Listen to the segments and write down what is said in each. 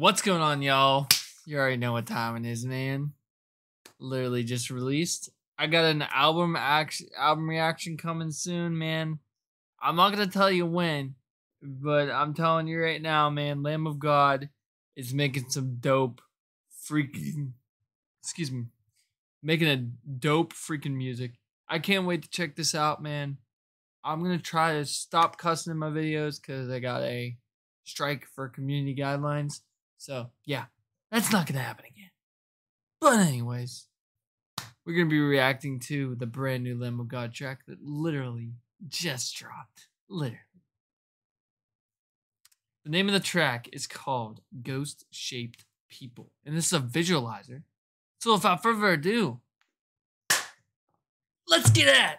What's going on, y'all? You already know what time it is, man. Literally just released. I got an album reaction coming soon, man. I'm not gonna tell you when, but I'm telling you right now, man. Lamb of God is making some dope freaking, making a dope freaking music. I can't wait to check this out, man. I'm gonna try to stop cussing in my videos because I got a strike for community guidelines. So yeah, that's not gonna happen again. But anyways, we're gonna be reacting to the brand new Lamb of God track that literally just dropped. Literally. The name of the track is called Ghost Shaped People, and this is a visualizer. So without further ado, let's get at it.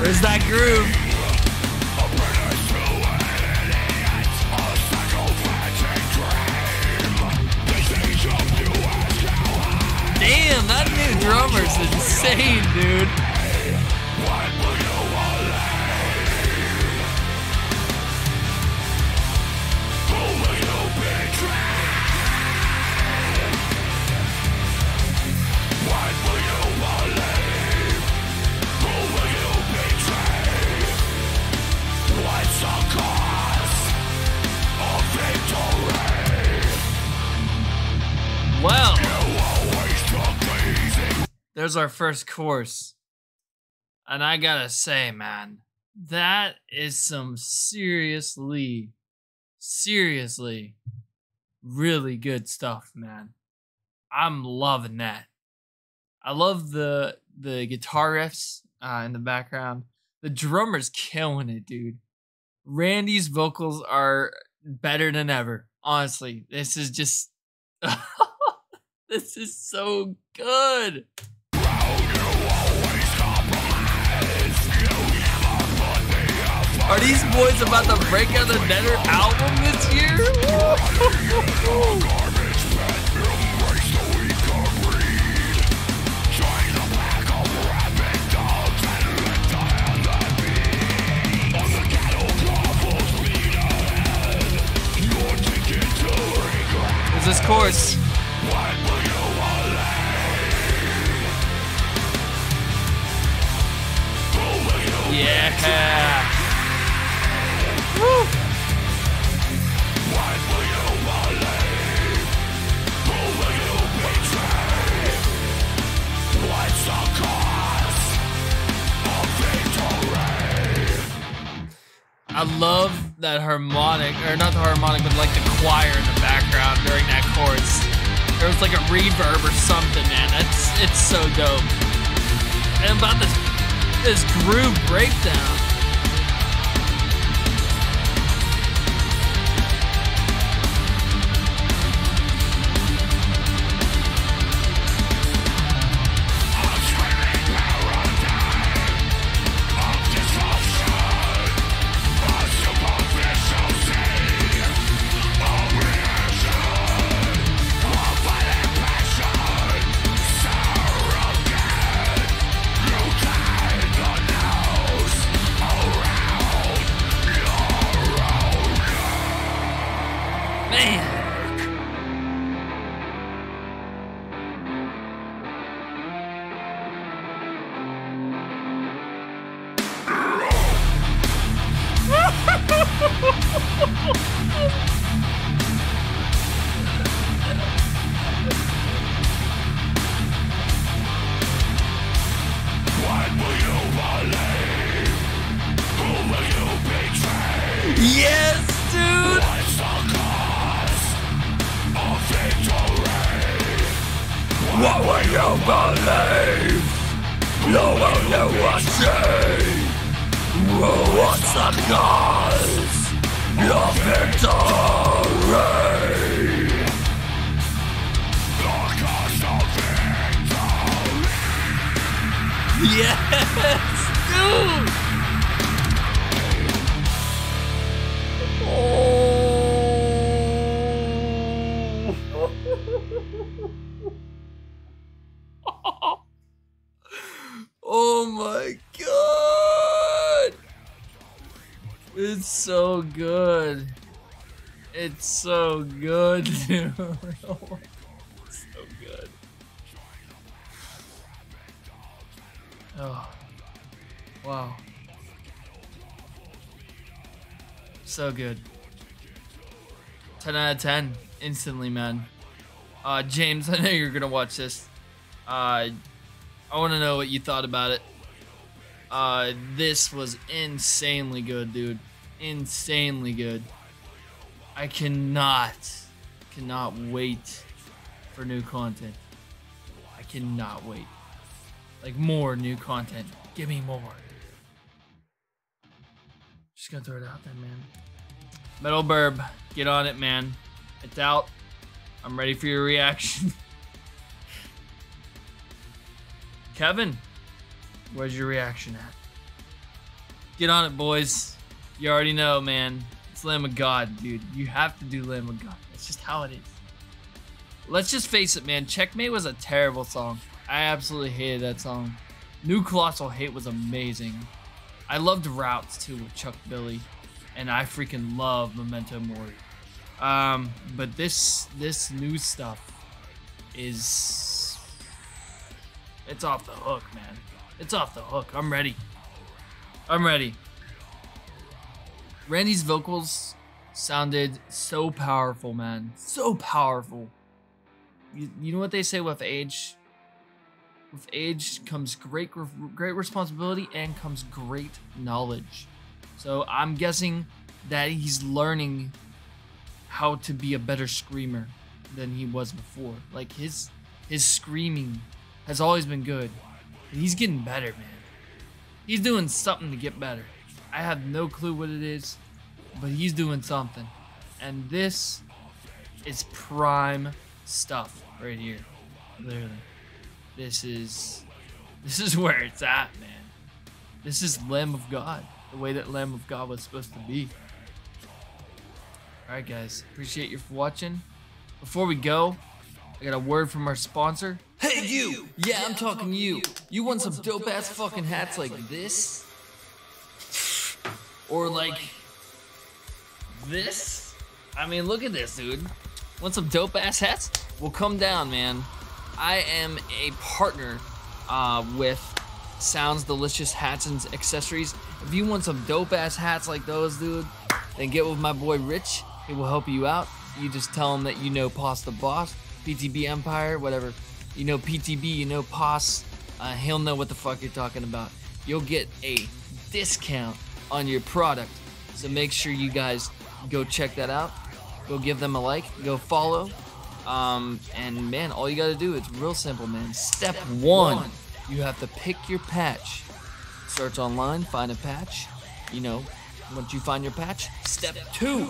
Where's that groove? Damn, that new drummer's insane, dude. There's our first course, and I gotta say, man, that is some seriously really good stuff, man. I'm loving that. I love the guitar riffs in the background. The drummer's killing it, dude. Randy's vocals are better than ever. Honestly, this is just this is so good. Are these boys about to break out the Nether album this year? There's this chorus. Yeah. Woo. I love that harmonic, or not the harmonic, but like the choir in the background during that chorus. There was like a reverb or something, man. It's so dope. And about this groove breakdown. Yes, dude! believe. No one knew what she. What's the cause of victory? The cause of victory. Yes, dude. Oh my god! It's so good. It's so good, dude. Oh, it's so good. Oh. Wow. So good. 10 out of 10. Instantly, man. James, I know you're gonna watch this. I wanna know what you thought about it. This was insanely good, dude. Insanely good. I cannot wait for new content. I cannot wait. Like, more new content. Give me more. Just gonna throw it out there, man. Metal Burb, get on it, man. It's out. I'm ready for your reaction. Kevin, where's your reaction at? Get on it, boys. You already know, man. It's Lamb of God, dude. You have to do Lamb of God. That's just how it is. Let's just face it, man. Checkmate was a terrible song. I absolutely hated that song. New Colossal Hate was amazing. I loved Routes, too, with Chuck Billy. And I freaking love Memento Mori. But this new stuff is... It's off the hook, man. It's off the hook. I'm ready. I'm ready. Randy's vocals sounded so powerful, man. So powerful. You know what they say with age? With age comes great responsibility and comes great knowledge. So I'm guessing that he's learning how to be a better screamer than he was before. Like, his screaming has always been good. But he's getting better, man. He's doing something to get better. I have no clue what it is, but he's doing something. And this is prime stuff right here. Literally. This is where it's at, man. This is Lamb of God, the way that Lamb of God was supposed to be. All right, guys, appreciate you for watching. Before we go, I got a word from our sponsor. Hey, you! Yeah, I'm talking to you. You want some dope-ass fucking hats like this? Or like this? I mean, look at this, dude. Want some dope-ass hats? Well, come down, man. I am a partner with Sounds Delicious Hats and Accessories. If you want some dope-ass hats like those, dude, then get with my boy Rich. He will help you out. You just tell him that you know Poss the Boss, PTB Empire, whatever. You know PTB, you know Poss. He'll know what the fuck you're talking about. You'll get a discount on your product. So make sure you guys go check that out. Go give them a like. Go follow. And man, all you gotta do, it's real simple, man. Step one, you have to pick your patch. Search online, find a patch. You know, once you find your patch, step two,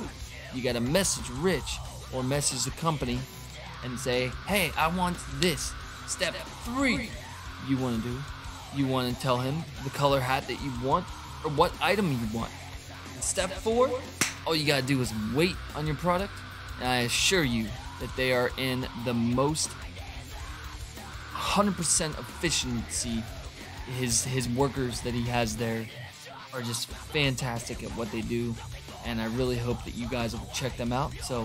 you gotta message Rich or message the company and say, hey, I want this. Step three, you wanna tell him the color hat that you want or what item you want. And step four, all you gotta do is wait on your product, and I assure you that they are in the most 100% efficiency. His workers that he has there are just fantastic at what they do, and I really hope that you guys will check them out. So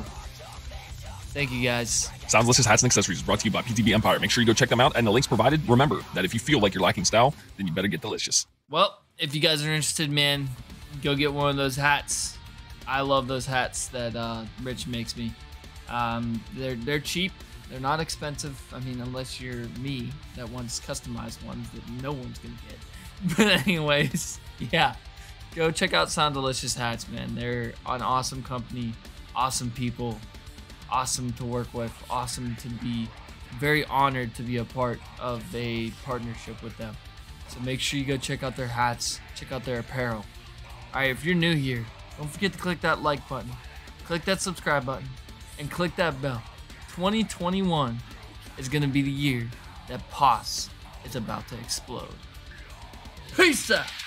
thank you, guys. Sounds Delicious Hats and Accessories brought to you by PTB Empire. Make sure you go check them out, and the links provided. Remember that if you feel like you're lacking style, then you better get delicious. Well, if you guys are interested, man, go get one of those hats. I love those hats that Rich makes me. They're cheap. They're not expensive. I mean, unless you're me that wants customized ones that no one's gonna get. But anyways, yeah, go check out Sound Delicious Hats, man. They're an awesome company, awesome people, awesome to work with, awesome to be very honored to be a part of a partnership with them. So make sure you go check out their hats, check out their apparel. Alright, if you're new here, don't forget to click that like button, click that subscribe button, and click that bell. 2021 is going to be the year that POS is about to explode. Peace out!